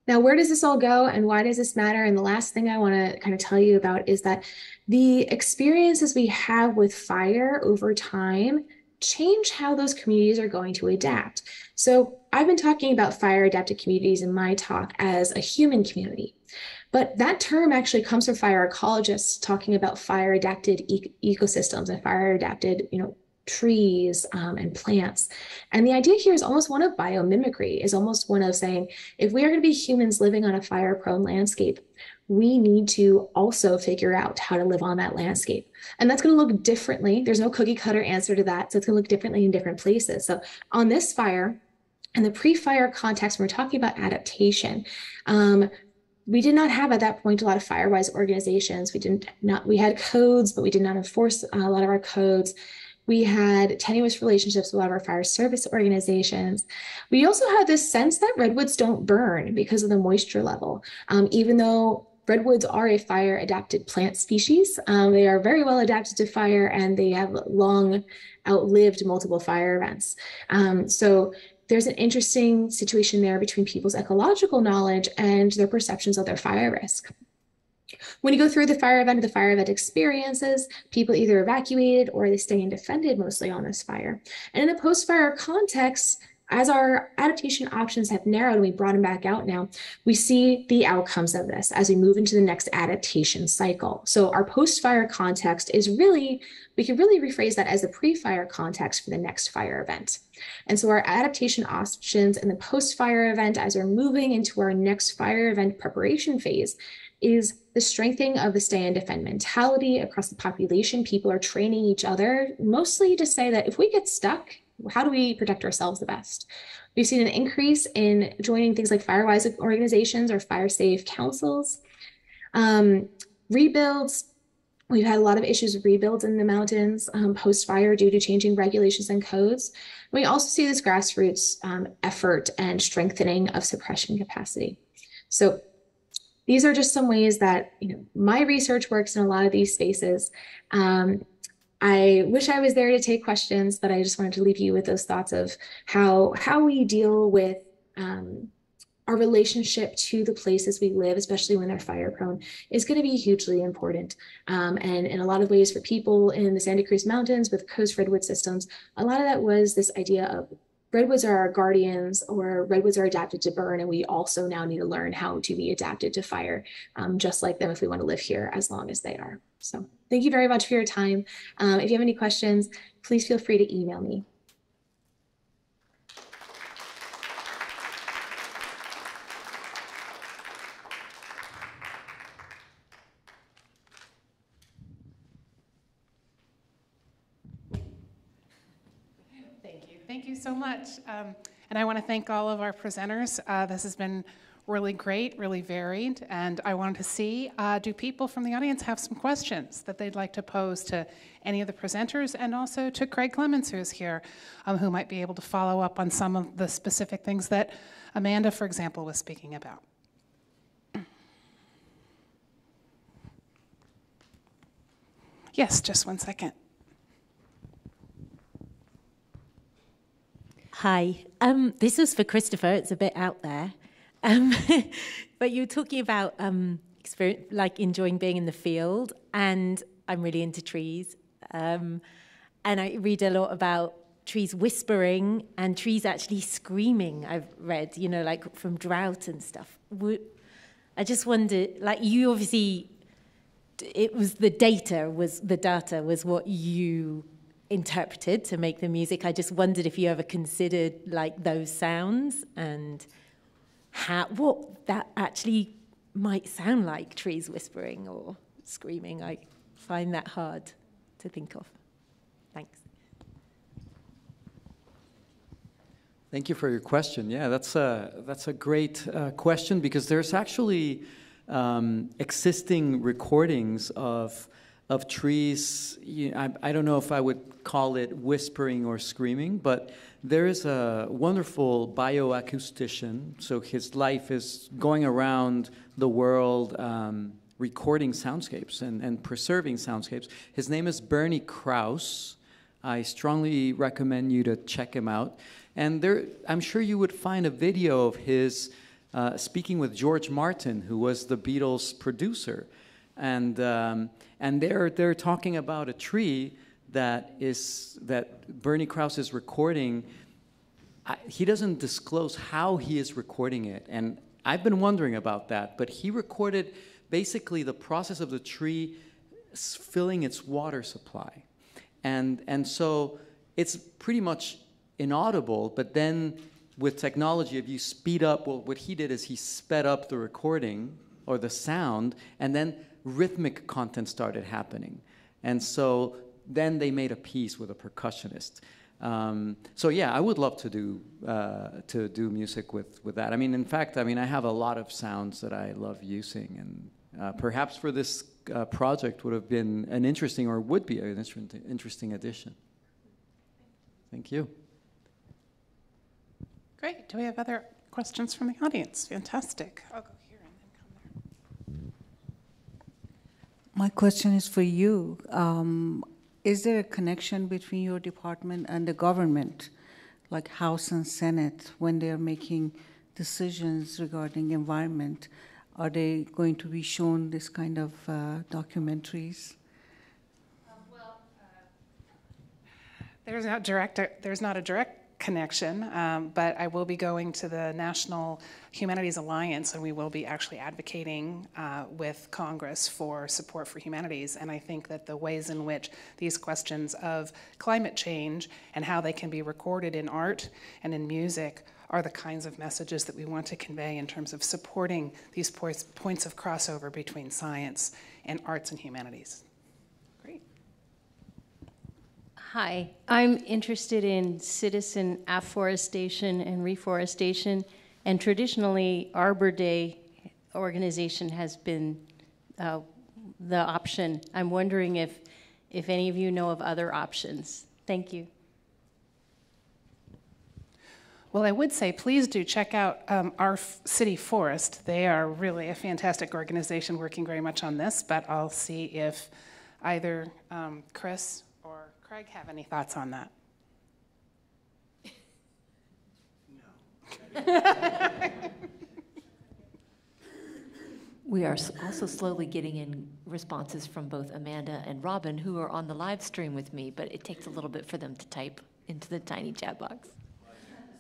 Now, where does this all go and why does this matter? And the last thing I want to kind of tell you about is that the experiences we have with fire over time change how those communities are going to adapt. So I've been talking about fire adapted communities in my talk as a human community, but that term actually comes from fire ecologists talking about fire adapted ecosystems and fire adapted, trees and plants. And the idea here is almost one of biomimicry, is almost one of saying, if we are going to be humans living on a fire-prone landscape, we need to also figure out how to live on that landscape. And that's going to look differently. There's no cookie cutter answer to that. So it's going to look differently in different places. So on this fire, in the pre-fire context, when we're talking about adaptation, we did not have at that point a lot of firewise organizations. We had codes, but we did not enforce a lot of our codes. We had tenuous relationships with a lot of our fire service organizations. We also had this sense that redwoods don't burn because of the moisture level. Even though redwoods are a fire adapted plant species, they are very well adapted to fire and they have long outlived multiple fire events. So there's an interesting situation there between people's ecological knowledge and their perceptions of their fire risk. When you go through the fire event or the fire event experiences, people either evacuated or they stay and defended mostly on this fire. And in a post-fire context, as our adaptation options have narrowed and we brought them back out now, we see the outcomes of this as we move into the next adaptation cycle. So our post-fire context is really, we can really rephrase that as the pre-fire context for the next fire event. And so our adaptation options in the post-fire event as we're moving into our next fire event preparation phase is the strengthening of the stay and defend mentality across the population. People are training each other mostly to say that if we get stuck, how do we protect ourselves the best? We've seen an increase in joining things like firewise organizations or fire safe councils, rebuilds. We've had a lot of issues with rebuilds in the mountains post-fire due to changing regulations and codes. We also see this grassroots effort and strengthening of suppression capacity. So these are just some ways that my research works in a lot of these spaces. I wish I was there to take questions, but I just wanted to leave you with those thoughts of how we deal with our relationship to the places we live, especially when they're fire prone, is going to be hugely important. And in a lot of ways for people in the Santa Cruz Mountains with coast redwood systems, a lot of that was this idea of redwoods are our guardians, or redwoods are adapted to burn, and we also now need to learn how to be adapted to fire, just like them if we want to live here as long as they are. So thank you very much for your time. If you have any questions, please feel free to email me. So much. And I want to thank all of our presenters. This has been really great, really varied. And I wanted to see, do people from the audience have some questions that they'd like to pose to any of the presenters and also to Craig Clements, who's here, who might be able to follow up on some of the specific things that Amanda, for example, was speaking about. Yes, just one second. Hi, this is for Christopher. It's a bit out there, but you were talking about experience, like enjoying being in the field, and I'm really into trees, and I read a lot about trees whispering and trees actually screaming. I've read, like from drought and stuff. I just wondered, like you obviously it was the data was what you interpreted to make the music. I just wondered if you ever considered like those sounds and how what that actually might sound like, trees whispering or screaming. I find that hard to think of. Thanks. Thank you for your question. Yeah, that's a great question, because there's actually existing recordings of trees. You know, I don't know if I would call it whispering or screaming, but there is a wonderful bioacoustician. So his life is going around the world recording soundscapes and preserving soundscapes. His name is Bernie Krause. I strongly recommend you to check him out. And there, I'm sure you would find a video of his speaking with George Martin, who was the Beatles' producer. And they're talking about a tree that Bernie Krause is recording. He doesn't disclose how he is recording it, and I've been wondering about that, but he recorded basically the process of the tree filling its water supply. And so it's pretty much inaudible, but then with technology, if you speed up, well, what he did is he sped up the recording or the sound, and then rhythmic content started happening. And so then they made a piece with a percussionist. So yeah, I would love to do music with that. I mean, in fact, I have a lot of sounds that I love using, and perhaps for this project would have been an interesting, or would be an interesting addition. Thank you. Great. Do we have other questions from the audience? Fantastic. I'll go here and then come there. My question is for you. Is there a connection between your department and the government, like House and Senate, when they are making decisions regarding environment? Are they going to be shown this kind of documentaries? There's not a direct connection, but I will be going to the National Humanities Alliance, and we will be actually advocating with Congress for support for humanities. And I think that the ways in which these questions of climate change and how they can be recorded in art and in music are the kinds of messages that we want to convey in terms of supporting these points of crossover between science and arts and humanities. Hi, I'm interested in citizen afforestation and reforestation, and traditionally Arbor Day organization has been the option. I'm wondering if any of you know of other options. Thank you. Well, I would say please do check out our City Forest. They are really a fantastic organization working very much on this, but I'll see if either Chris or Craig have any thoughts on that? No. We are also slowly getting in responses from both Amanda and Robin, who are on the live stream with me, but it takes a little bit for them to type into the tiny chat box.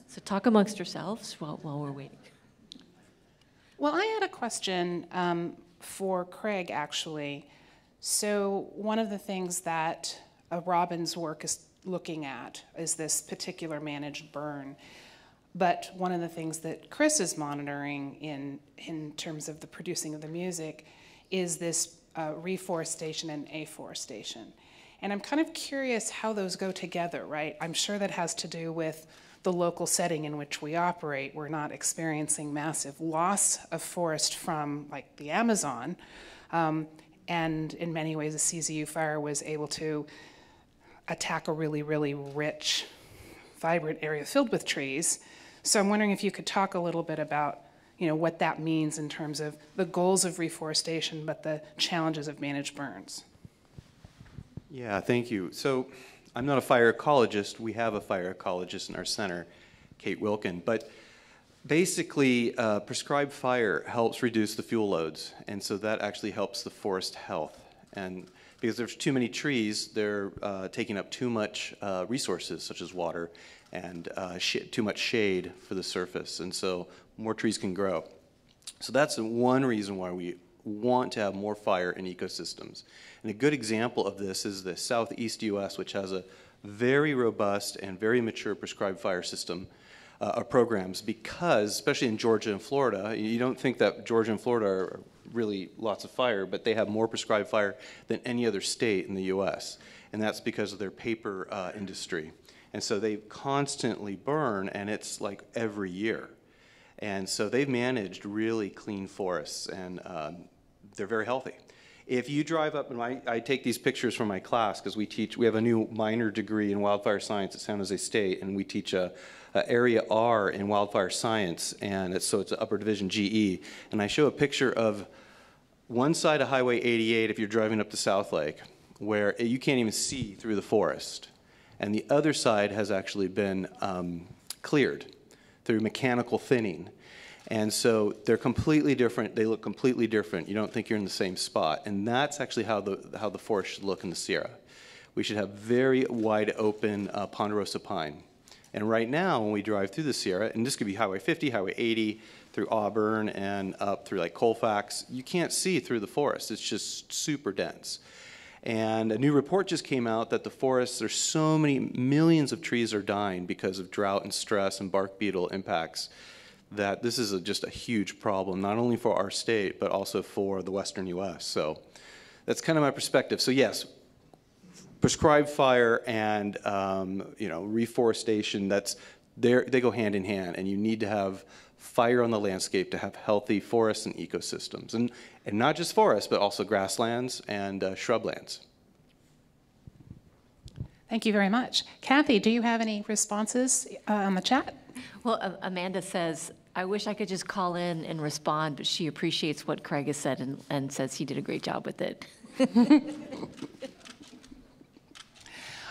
So talk amongst yourselves while we're waiting. Well, I had a question for Craig, actually. So one of the things that Robin's work is looking at is this particular managed burn. But one of the things that Chris is monitoring in terms of the producing of the music is this reforestation and afforestation. And I'm kind of curious how those go together, right? I'm sure that has to do with the local setting in which we operate. We're not experiencing massive loss of forest from, like, the Amazon. And in many ways, the CZU fire was able to attack a really, really rich, vibrant area filled with trees. So I'm wondering if you could talk a little bit about, you know, what that means in terms of the goals of reforestation, but the challenges of managed burns. Yeah, thank you. So I'm not a fire ecologist. We have a fire ecologist in our center, Kate Wilkin. But basically, prescribed fire helps reduce the fuel loads, and so that actually helps the forest health. And because there's too many trees, they're taking up too much resources, such as water, and too much shade for the surface, and so more trees can grow. So that's one reason why we want to have more fire in ecosystems. And a good example of this is the Southeast U.S., which has a very robust and very mature prescribed fire system of programs, because, especially in Georgia and Florida, you don't think that Georgia and Florida are really lots of fire, but they have more prescribed fire than any other state in the U.S., and that's because of their paper industry. And so they constantly burn, and it's like every year. And so they've managed really clean forests, and they're very healthy. If you drive up, and I take these pictures from my class, because we have a new minor degree in wildfire science at San Jose State, and we teach a area R in wildfire science, and so it's an upper division GE. And I show a picture of one side of Highway 88 if you're driving up to South Lake, where you can't even see through the forest. And the other side has actually been cleared through mechanical thinning. And so they're completely different. They look completely different. You don't think you're in the same spot. And that's actually how the forest should look in the Sierra. We should have very wide open ponderosa pine. And right now, when we drive through the Sierra, and this could be Highway 50, Highway 80, through Auburn, and up through like Colfax, you can't see through the forest. It's just super dense. And a new report just came out that the forests, there's so many millions of trees are dying because of drought and stress and bark beetle impacts, that this is just a huge problem, not only for our state, but also for the western U.S. So that's kind of my perspective. So yes, prescribed fire and reforestation, they go hand in hand, and you need to have fire on the landscape to have healthy forests and ecosystems. And not just forests, but also grasslands and shrublands. Thank you very much. Kathy, do you have any responses on the chat? Well, Amanda says, I wish I could just call in and respond, but she appreciates what Craig has said and says he did a great job with it.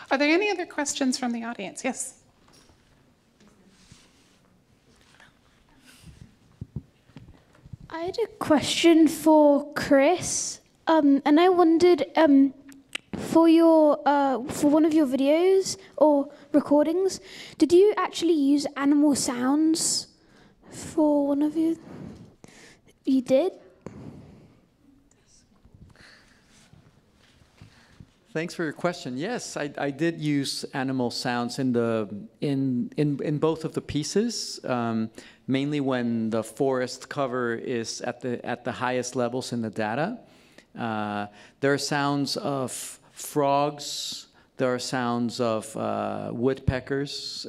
Are there any other questions from the audience? Yes. I had a question for Chris, and I wondered, for one of your videos or recordings, did you actually use animal sounds for one of you? You did? Thanks for your question. Yes, I did use animal sounds in both of the pieces, mainly when the forest cover is at the highest levels in the data. There are sounds of frogs. There are sounds of woodpeckers.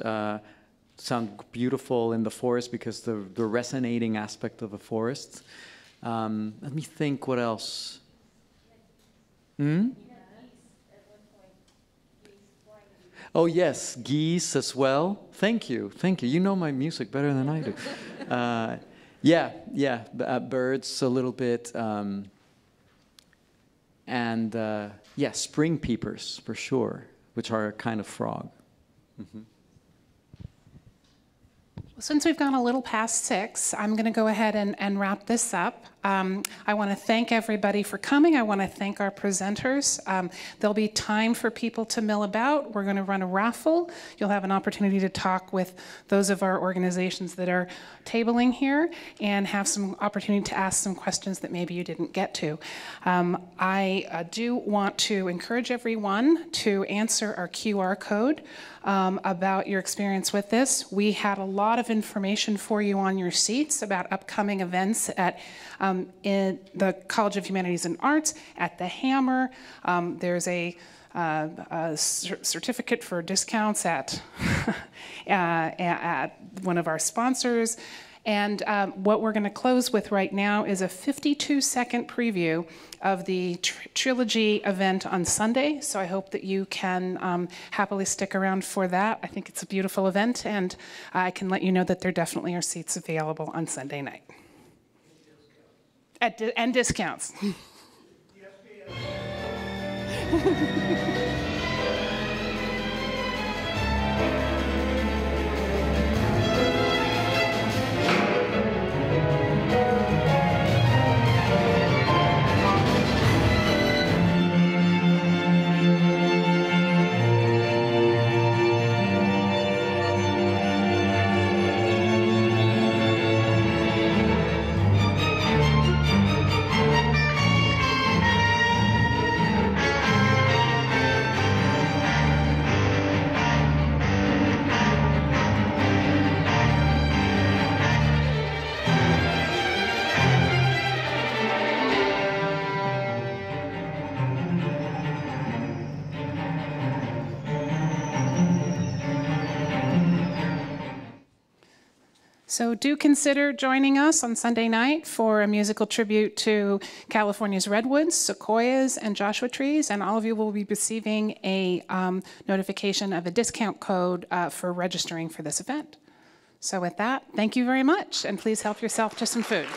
Sound beautiful in the forest because the resonating aspect of the forest. Let me think. What else? Hmm. Oh yes, geese as well. Thank you, thank you. You know my music better than I do. Birds a little bit, and spring peepers for sure, which are a kind of frog. Mm-hmm. Since we've gone a little past 6, I'm going to go ahead and wrap this up. I want to thank everybody for coming. I want to thank our presenters. There'll be time for people to mill about. We're going to run a raffle. You'll have an opportunity to talk with those of our organizations that are tabling here and have some opportunity to ask some questions that maybe you didn't get to. I do want to encourage everyone to answer our QR code about your experience with this. We had a lot of information for you on your seats about upcoming events at in the College of Humanities and Arts, at the Hammer. There's a certificate for discounts at one of our sponsors. And what we're going to close with right now is a 52-second preview of the Trilogy event on Sunday. So I hope that you can happily stick around for that. I think it's a beautiful event, and I can let you know that there definitely are seats available on Sunday night. And discounts. So do consider joining us on Sunday night for a musical tribute to California's redwoods, sequoias, and Joshua trees, and all of you will be receiving a notification of a discount code for registering for this event. So with that, thank you very much, and please help yourself to some food.